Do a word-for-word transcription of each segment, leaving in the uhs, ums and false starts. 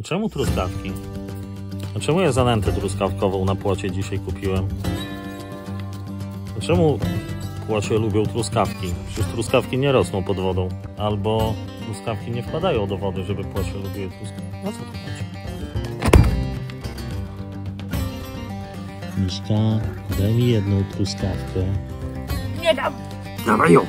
A czemu truskawki? A czemu ja zanętę truskawkową na płocie dzisiaj kupiłem? A czemu płocie lubią truskawki? Przecież truskawki nie rosną pod wodą. Albo truskawki nie wpadają do wody, żeby płocie lubiły truskawki. Na co to chodzi? Miśka, daj mi jedną truskawkę. Nie dam. Dawaj ją.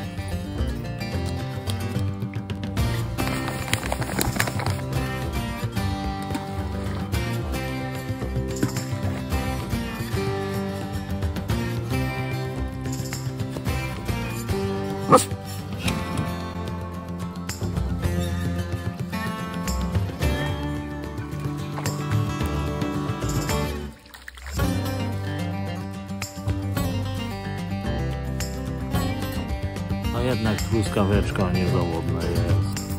A jednak truskaweczka niezałodna jest.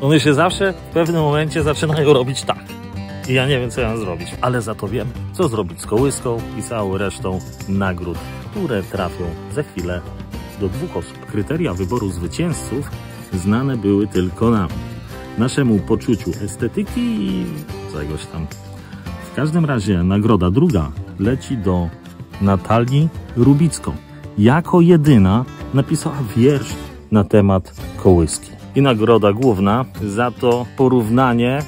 One się zawsze w pewnym momencie zaczynają robić tak. I ja nie wiem, co ja mam zrobić. Ale za to wiem, co zrobić z kołyską i całą resztą nagród, które trafią za chwilę do dwóch osób. Kryteria wyboru zwycięzców znane były tylko nam. Naszemu poczuciu estetyki i czegoś tam. W każdym razie nagroda druga leci do Natalii Rubicko. Jako jedyna napisała wiersz na temat kołyski. I nagroda główna za to porównanie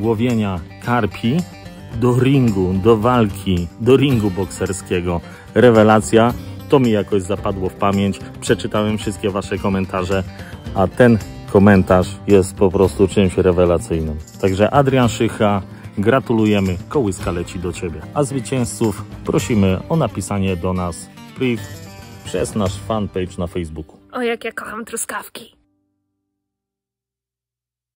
łowienia karpi do ringu, do walki, do ringu bokserskiego. Rewelacja. To mi jakoś zapadło w pamięć. Przeczytałem wszystkie wasze komentarze, a ten komentarz jest po prostu czymś rewelacyjnym. Także Adrian Szycha, gratulujemy, kołyska leci do ciebie. A zwycięzców prosimy o napisanie do nas priv przez nasz fanpage na Facebooku. O, jak ja kocham truskawki!